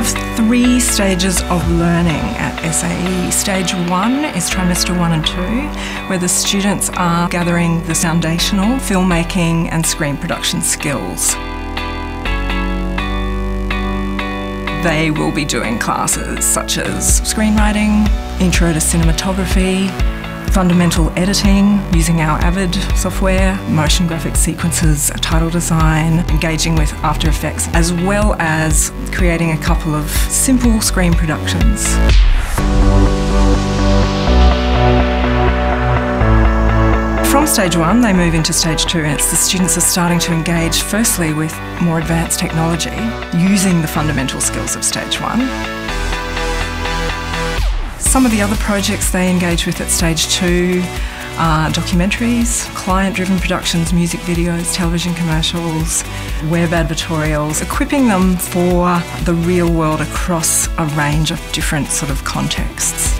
have three stages of learning at SAE. Stage one is trimester 1 and 2, where the students are gathering the foundational filmmaking and screen production skills. They will be doing classes such as screenwriting, intro to cinematography, fundamental editing using our Avid software, motion graphic sequences, title design, engaging with After Effects, as well as creating a couple of simple screen productions. From stage one, they move into stage two, and it's the students are starting to engage firstly with more advanced technology, using the fundamental skills of stage one. Some of the other projects they engage with at stage two are documentaries, client-driven productions, music videos, television commercials, web advertorials, equipping them for the real world across a range of different sort of contexts.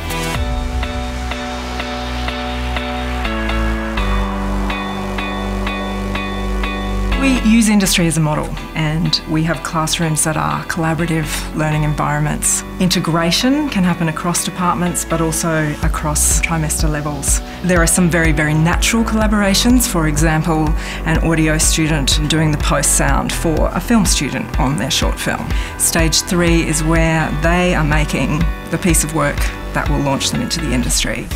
We use industry as a model, and we have classrooms that are collaborative learning environments. Integration can happen across departments but also across trimester levels. There are some very, very natural collaborations, for example, an audio student doing the post sound for a film student on their short film. Stage three is where they are making the piece of work that will launch them into the industry.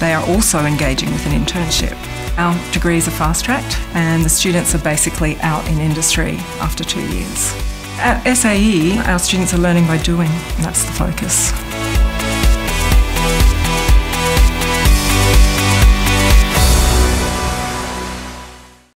They are also engaging with an internship. Our degrees are fast-tracked, and the students are basically out in industry after 2 years. At SAE, our students are learning by doing, and that's the focus.